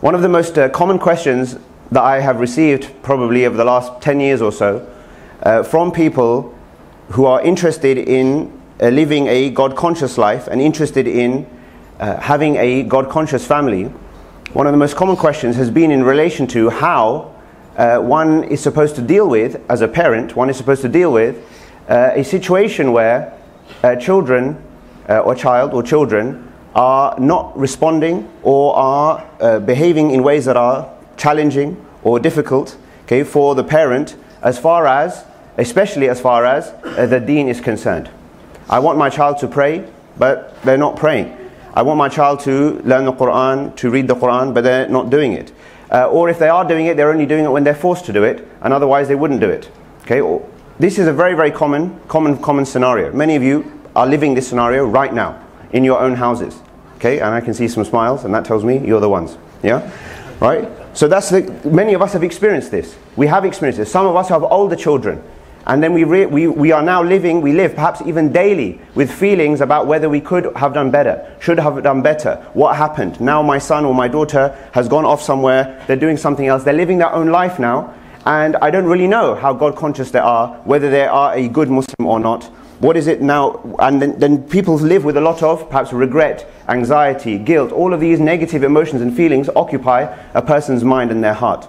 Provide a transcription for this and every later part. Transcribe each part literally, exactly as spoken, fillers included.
One of the most uh, common questions that I have received probably over the last ten years or so uh, from people who are interested in uh, living a God-conscious life and interested in uh, having a God-conscious family, one of the most common questions has been in relation to how uh, one is supposed to deal with, as a parent, one is supposed to deal with uh, a situation where uh, children uh, or child or children are not responding or are uh, behaving in ways that are challenging or difficult, okay, for the parent, as far as, especially as far as uh, the deen is concerned. I want my child to pray, but they're not praying. I want my child to learn the Quran, to read the Quran, but they're not doing it. Uh, or if they are doing it, they're only doing it when they're forced to do it, and otherwise they wouldn't do it. Okay? Or, this is a very, very common, common, common scenario. Many of you are living this scenario right now in your own houses. Okay, and I can see some smiles, and that tells me you're the ones. Yeah, right. So that's the, many of us have experienced this. We have experienced this. Some of us have older children, and then we re, we we are now living. We live perhaps even daily with feelings about whether we could have done better, should have done better. What happened? Now my son or my daughter has gone off somewhere. They're doing something else. They're living their own life now, and I don't really know how God conscious they are, whether they are a good Muslim or not. What is it now? And then, then people live with a lot of perhaps regret, anxiety, guilt. All of these negative emotions and feelings occupy a person's mind and their heart.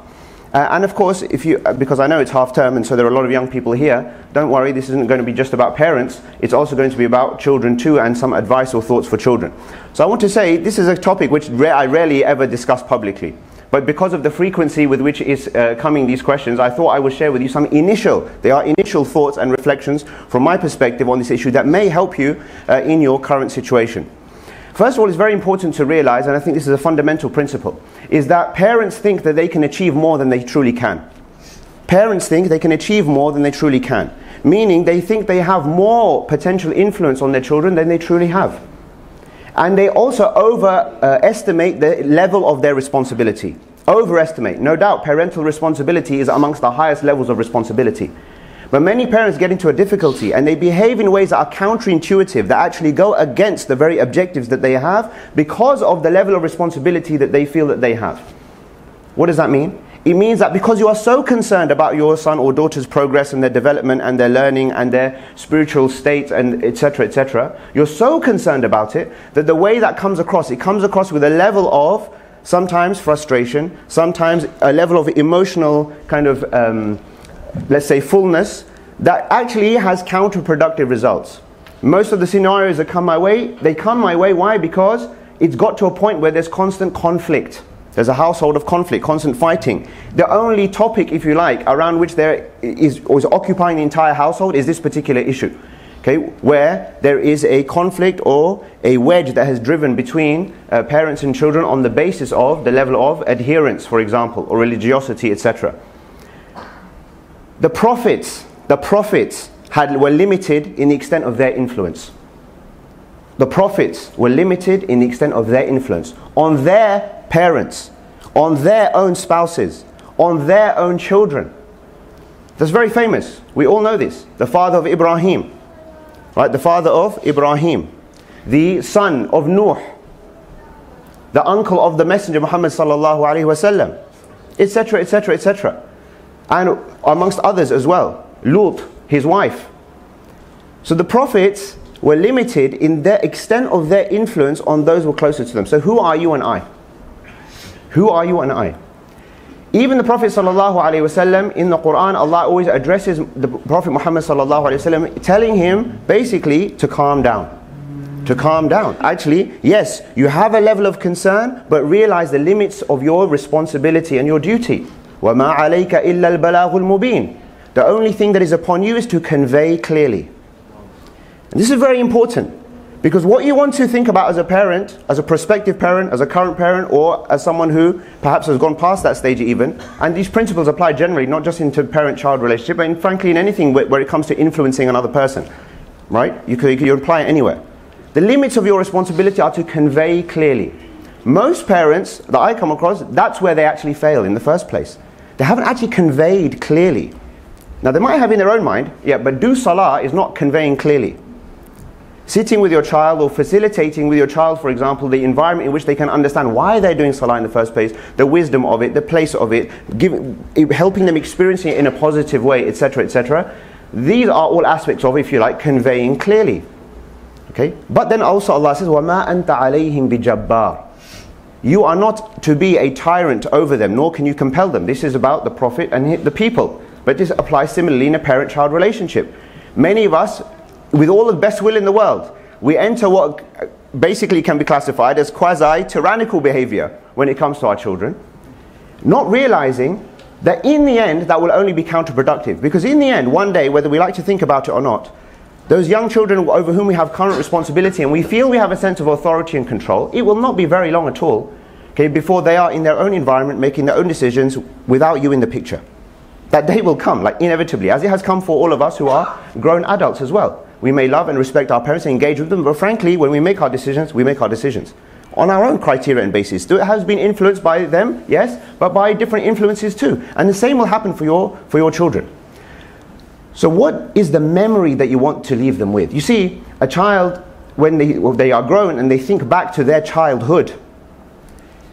Uh, and of course, if you, because I know it's half term and so there are a lot of young people here, don't worry, this isn't going to be just about parents. It's also going to be about children too, and some advice or thoughts for children. So I want to say this is a topic which re- I rarely ever discuss publicly. But because of the frequency with which is uh, coming these questions, I thought I would share with you some initial, they are initial thoughts and reflections from my perspective on this issue that may help you uh, in your current situation. First of all, it's very important to realize, and I think this is a fundamental principle, is that parents think that they can achieve more than they truly can. Parents think they can achieve more than they truly can. Meaning they think they have more potential influence on their children than they truly have. And they also overestimate uh, the level of their responsibility. Overestimate. No doubt, parental responsibility is amongst the highest levels of responsibility. But many parents get into a difficulty and they behave in ways that are counterintuitive, that actually go against the very objectives that they have because of the level of responsibility that they feel that they have. What does that mean? It means that because you are so concerned about your son or daughter's progress and their development and their learning and their spiritual state and et cetera, et cetera, you're so concerned about it that the way that comes across, it comes across with a level of sometimes frustration, sometimes a level of emotional kind of, um, let's say, fullness that actually has counterproductive results. Most of the scenarios that come my way, they come my way. Why? Because it's got to a point where there's constant conflict. There's a household of conflict, constant fighting. The only topic, if you like, around which there is, or is occupying the entire household is this particular issue, okay? Where there is a conflict or a wedge that has driven between uh, parents and children on the basis of the level of adherence, for example, or religiosity, et cetera. The prophets, the prophets had, were limited in the extent of their influence. The prophets were limited in the extent of their influence on their parents, on their own spouses, on their own children. That's very famous. We all know this. The father of Ibrahim, right? The father of Ibrahim, the son of Nuh, the uncle of the Messenger Muhammad sallallahu alaihi wasallam, et cetera, et cetera, et cetera, and amongst others as well, Lut, his wife. So the prophets were limited in the extent of their influence on those who were closer to them. So who are you and I? Who are you and I? Even the Prophet sallallahu alaihi wasallam in the Quran, Allah always addresses the Prophet Muhammad sallallahu alaihi wasallam, telling him basically to calm down. To calm down. Actually, yes, you have a level of concern, but realize the limits of your responsibility and your duty. وَمَا عَلَيْكَ إِلَّا الْبَلَاغُ الْمُبِينَ. The only thing that is upon you is to convey clearly. And this is very important. Because what you want to think about as a parent, as a prospective parent, as a current parent, or as someone who perhaps has gone past that stage even, and these principles apply generally, not just into parent-child relationship, but in, frankly in anything where it comes to influencing another person, right? You can, you can apply it anywhere. The limits of your responsibility are to convey clearly. Most parents that I come across, that's where they actually fail in the first place. They haven't actually conveyed clearly. Now they might have in their own mind, yeah, but do salah is not conveying clearly. sitting with your child or facilitating with your child, for example, the environment in which they can understand why they're doing Salah in the first place, the wisdom of it, the place of it, giving, helping them experience it in a positive way, et cetera, et cetera. These are all aspects of, if you like, conveying clearly. Okay? But then also Allah says, وَمَا أَنْتَ عَلَيْهِمْ بِجَبَّارٍ. You are not to be a tyrant over them, nor can you compel them. This is about the Prophet and the people. But this applies similarly in a parent-child relationship. Many of us, with all the best will in the world, we enter what basically can be classified as quasi-tyrannical behavior when it comes to our children, not realizing that in the end, that will only be counterproductive. Because in the end, one day, whether we like to think about it or not, those young children over whom we have current responsibility and we feel we have a sense of authority and control, it will not be very long at all, okay, before they are in their own environment, making their own decisions without you in the picture. That day will come, like inevitably, as it has come for all of us who are grown adults as well. We may love and respect our parents and engage with them, but frankly, when we make our decisions, we make our decisions on our own criteria and basis. So it has been influenced by them, yes, but by different influences too. And the same will happen for your, for your children. So what is the memory that you want to leave them with? You see, a child, when they, well, they are grown and they think back to their childhood,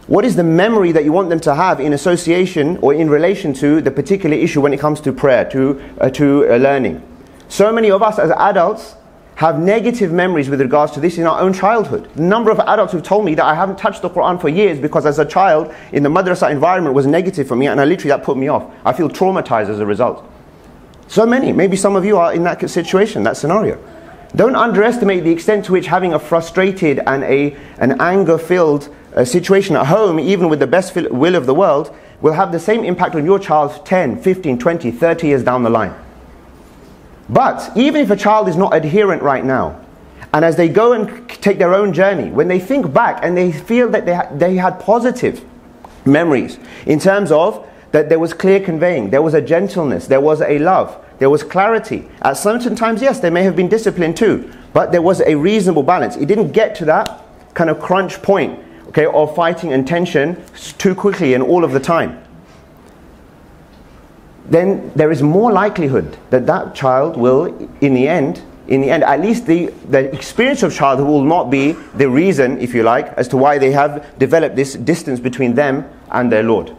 what is the memory that you want them to have in association or in relation to the particular issue when it comes to prayer, to, uh, to uh, learning? So many of us as adults have negative memories with regards to this in our own childhood. The number of adults who've told me that I haven't touched the Quran for years because as a child in the madrasa environment was negative for me, and I literally, that put me off. I feel traumatized as a result. So many, maybe some of you are in that situation, that scenario. Don't underestimate the extent to which having a frustrated and a, an anger-filled uh, situation at home, even with the best will of the world, will have the same impact on your child ten, fifteen, twenty, thirty years down the line. But even if a child is not adherent right now, and as they go and take their own journey, when they think back and they feel that they, ha they had positive memories in terms of that there was clear conveying, there was a gentleness, there was a love, there was clarity. At certain times, yes, they may have been disciplined too, but there was a reasonable balance. It didn't get to that kind of crunch point, okay, of fighting and tension too quickly and all of the time. Then there is more likelihood that that child will, in the end, in the end, at least the, the experience of childhood will not be the reason, if you like, as to why they have developed this distance between them and their Lord.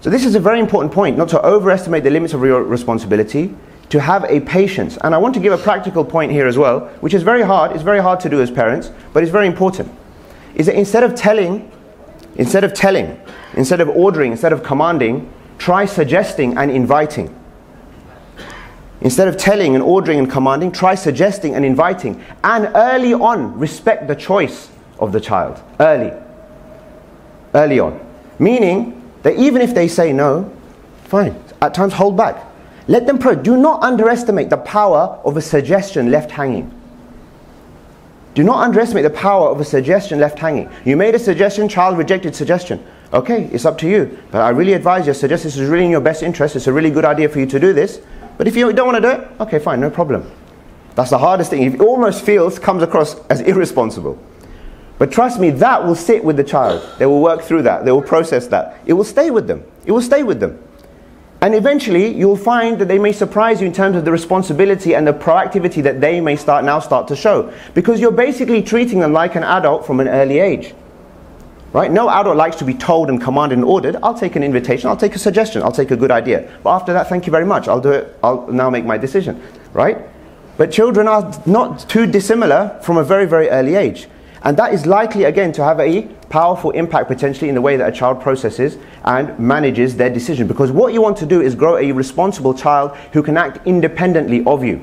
So this is a very important point, not to overestimate the limits of your responsibility, to have a patience. And I want to give a practical point here as well, which is very hard, it's very hard to do as parents, but it's very important. Is that instead of telling, instead of telling, instead of ordering, instead of commanding, try suggesting and inviting. Instead of telling and ordering and commanding, try suggesting and inviting. And early on, respect the choice of the child. Early. Early on. Meaning that even if they say no, fine. At times, hold back. Let them pray. Do not underestimate the power of a suggestion left hanging. Do not underestimate the power of a suggestion left hanging. You made a suggestion, child rejected suggestion. Okay, it's up to you. But I really advise you, suggest this is really in your best interest. It's a really good idea for you to do this. But if you don't want to do it, okay, fine, no problem. That's the hardest thing. It almost feels, comes across as irresponsible. But trust me, that will sit with the child. They will work through that. They will process that. It will stay with them. It will stay with them. And eventually, you'll find that they may surprise you in terms of the responsibility and the proactivity that they may start now start to show. Because you're basically treating them like an adult from an early age. Right? No adult likes to be told and commanded and ordered. I'll take an invitation, I'll take a suggestion, I'll take a good idea. But after that, thank you very much, I'll do it, I'll now make my decision. Right? But children are not too dissimilar from a very, very early age. And that is likely, again, to have a powerful impact potentially in the way that a child processes and manages their decision. Because what you want to do is grow a responsible child who can act independently of you.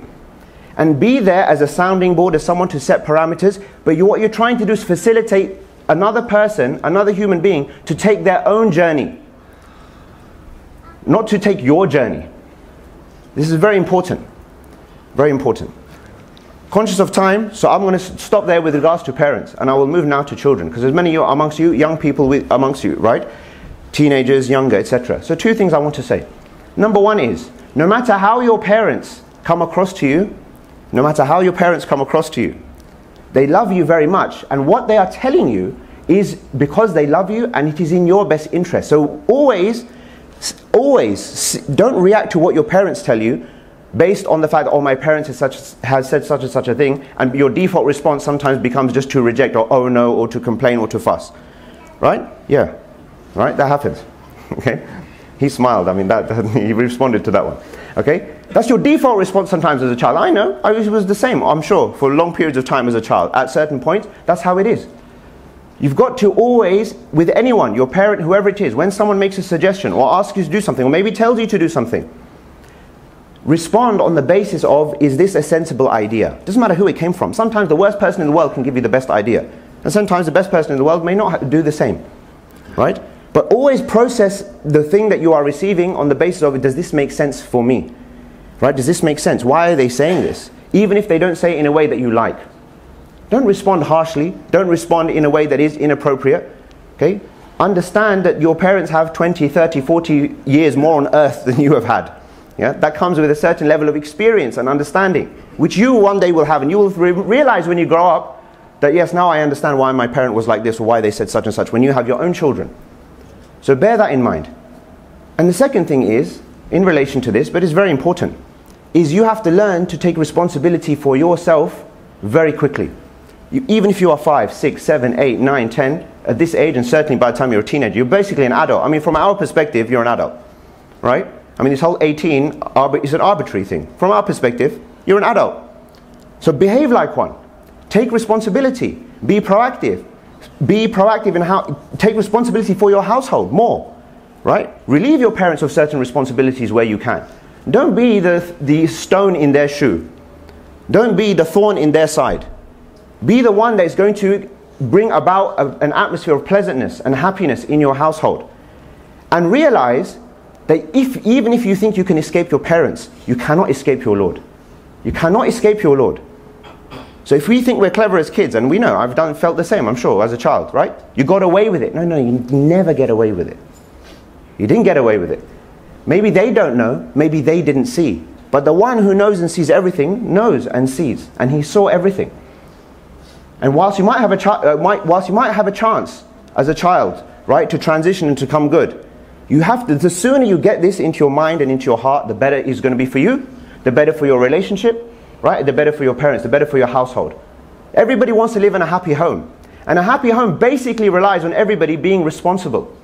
And be there as a sounding board, as someone to set parameters. But you, what you're trying to do is facilitate another person, another human being, to take their own journey, not to take your journey. This is very important, very important. Conscious of time, so I'm going to stop there with regards to parents, and I will move now to children, because there's many amongst you, young people with, amongst you, right? Teenagers, younger, et cetera. So two things I want to say. Number one is, no matter how your parents come across to you, no matter how your parents come across to you, they love you very much, and what they are telling you is because they love you and it is in your best interest. So always, always don't react to what your parents tell you based on the fact that, oh, my parents has, such, has said such and such a thing, and your default response sometimes becomes just to reject, or oh no, or to complain, or to fuss. Right? Yeah. Right? That happens. Okay? He smiled. I mean, that, that, he responded to that one. Okay? That's your default response sometimes as a child. I know. I was the same, I'm sure, for long periods of time as a child. At certain points, that's how it is. You've got to always, with anyone, your parent, whoever it is, when someone makes a suggestion, or asks you to do something, or maybe tells you to do something, respond on the basis of, is this a sensible idea? Doesn't matter who it came from. Sometimes the worst person in the world can give you the best idea. And sometimes the best person in the world may not do the same. Right? But always process the thing that you are receiving on the basis of, does this make sense for me? Right? Does this make sense? Why are they saying this? Even if they don't say it in a way that you like. Don't respond harshly. Don't respond in a way that is inappropriate. Okay? Understand that your parents have twenty, thirty, forty years more on earth than you have had. Yeah? That comes with a certain level of experience and understanding, which you one day will have. And you will re realize when you grow up that, yes, now I understand why my parent was like this, or why they said such and such, when you have your own children. So bear that in mind. And the second thing is, in relation to this, but it's very important, is you have to learn to take responsibility for yourself very quickly. You, even if you are five, six, seven, eight, nine, ten, at this age, and certainly by the time you're a teenager, you're basically an adult. I mean, from our perspective, you're an adult, right? I mean, this whole eighteen is an arbitrary thing. From our perspective, you're an adult. So behave like one. Take responsibility. Be proactive. Be proactive in how, take responsibility for your household more, right? Relieve your parents of certain responsibilities where you can. Don't be the, the stone in their shoe. Don't be the thorn in their side. Be the one that is going to bring about a, an atmosphere of pleasantness and happiness in your household. And realize that if, even if you think you can escape your parents, you cannot escape your Lord. You cannot escape your Lord. So if we think we're clever as kids, and we know, I've done, felt the same, I'm sure, as a child, right? You got away with it. No, no, you never get away with it. You didn't get away with it. Maybe they don't know, maybe they didn't see. But the one who knows and sees everything, knows and sees. And he saw everything. And whilst you might have a, uh, might, whilst you might have a chance as a child, right, to transition and to come good, you have to, the sooner you get this into your mind and into your heart, the better it's going to be for you, the better for your relationship, right? The better for your parents, the better for your household. Everybody wants to live in a happy home. And a happy home basically relies on everybody being responsible,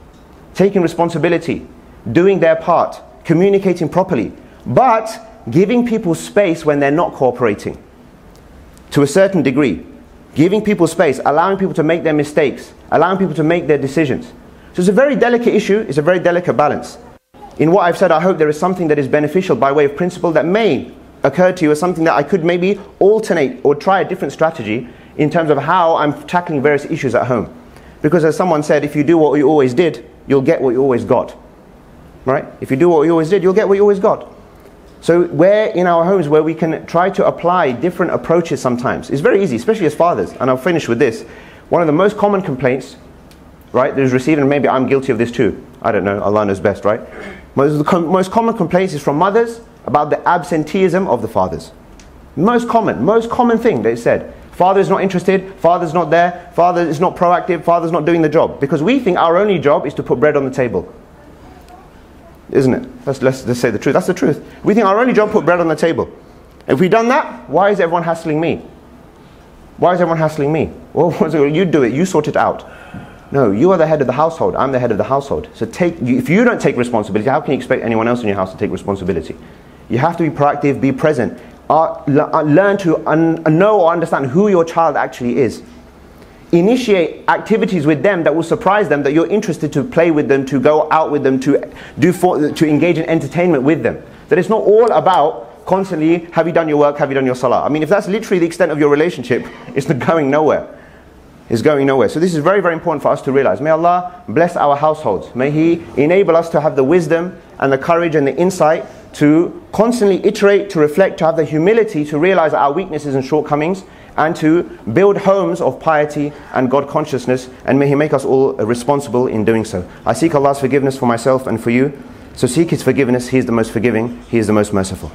taking responsibility, doing their part, communicating properly, but giving people space when they're not cooperating to a certain degree. Giving people space, allowing people to make their mistakes, allowing people to make their decisions. So it's a very delicate issue, it's a very delicate balance. In what I've said, I hope there is something that is beneficial by way of principle that may occur to you, as something that I could maybe alternate or try a different strategy in terms of how I'm tackling various issues at home. Because as someone said, if you do what you always did, you'll get what you always got. Right? If you do what you always did, you'll get what you always got. So where in our homes where we can try to apply different approaches sometimes, it's very easy, especially as fathers. And I'll finish with this. One of the most common complaints, right, that is received, and maybe I'm guilty of this too. I don't know, Allah knows best, right? Most, the com most common complaints is from mothers about the absenteeism of the fathers. Most common, most common thing they said. Father's not interested, father's not there, father is not proactive, father's not doing the job. Because we think our only job is to put bread on the table. Isn't it? Let's, let's, let's say the truth. That's the truth. We think our only job is to put bread on the table. If we've done that, why is everyone hassling me? Why is everyone hassling me? Well, you do it, you sort it out. No, you are the head of the household. I'm the head of the household. So take, if you don't take responsibility, how can you expect anyone else in your house to take responsibility? You have to be proactive, be present. Uh, learn to un know or understand who your child actually is. Initiate activities with them that will surprise them, that you're interested to play with them, to go out with them, to, do for to engage in entertainment with them. That it's not all about constantly, have you done your work, have you done your salah? I mean, if that's literally the extent of your relationship, it's not going nowhere. Is going nowhere. So this is very, very important for us to realize. May Allah bless our households. May He enable us to have the wisdom and the courage and the insight to constantly iterate, to reflect, to have the humility to realize our weaknesses and shortcomings, and to build homes of piety and God consciousness. And may He make us all responsible in doing so. I seek Allah's forgiveness for myself and for you. So seek His forgiveness. He is the most forgiving. He is the most merciful.